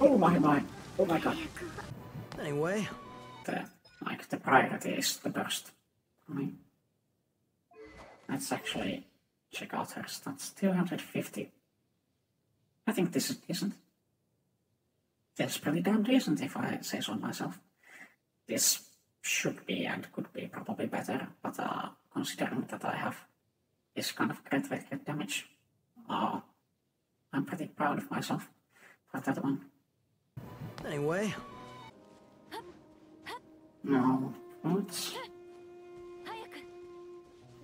Oh my! Oh my God! Anyway, the priority is the burst. I mean, let's actually check out her stats. 250. I think this is decent. That's pretty damn decent, if I say so myself. This should be and could be probably better, but considering that I have this kind of great red damage, I'm pretty proud of myself for that one. Anyway. No, fruits.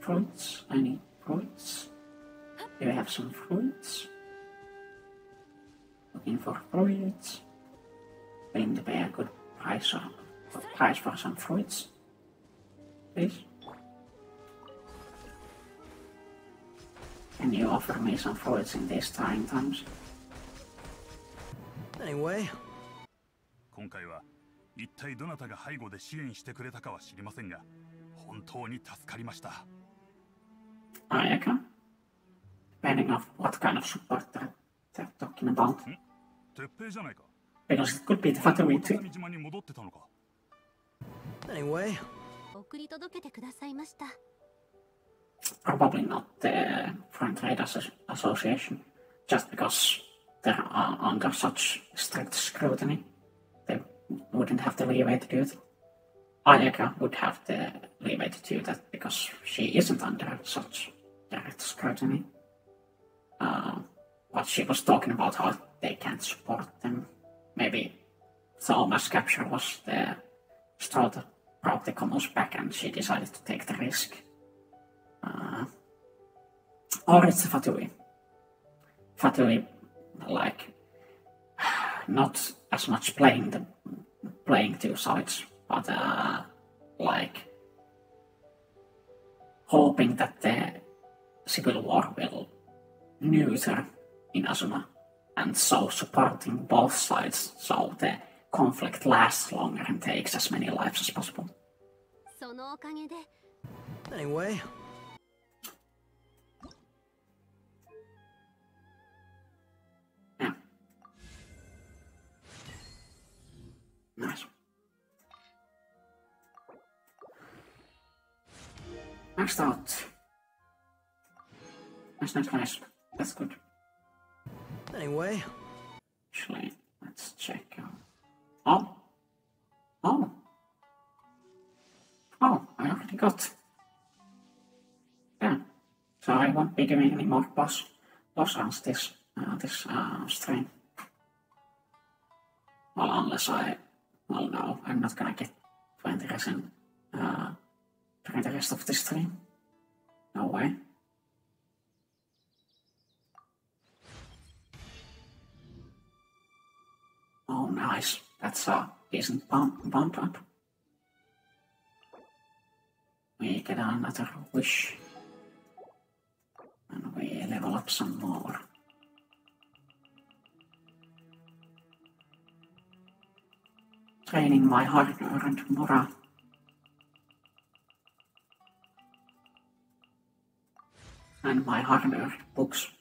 Fruits, I need fruits. Do you have some fruits? Looking for fruits. Willing to pay a good price, for some fruits, please. Can you offer me some fruits in these trying times? Anyway. 一体どなたが背後で支援してくれたかは知りませんが、本当に助かりました。Ayaka? Depending on what kind of support they're talking about. Because it could be the Fatui too. Anyway. Probably not the Foreign Trade Association, just because they're under such strict scrutiny. Wouldn't have the leeway to do it. Ayaka would have the leeway to do that because she isn't under such direct scrutiny. But she was talking about how they can't support them. Maybe Thomas' capture was the straw that brought the Commons back and she decided to take the risk. Or it's Fatui. Fatui, like, not as much playing two sides, but like hoping that the civil war will neuter Inazuma, and so supporting both sides so the conflict lasts longer and takes as many lives as possible. Anyway. Nice. Maxed out. Nice. That's good. Anyway. Actually, let's check out. Oh, I already got. Yeah. So I won't be doing any more boss runs this stream. Well, unless I... Well, no, I'm not gonna get 20% during the rest of this stream. No way. Oh, nice. That's a decent bump up. We get another wish. And we level up some more. Training my hard-earned Mora. And my hard-earned books.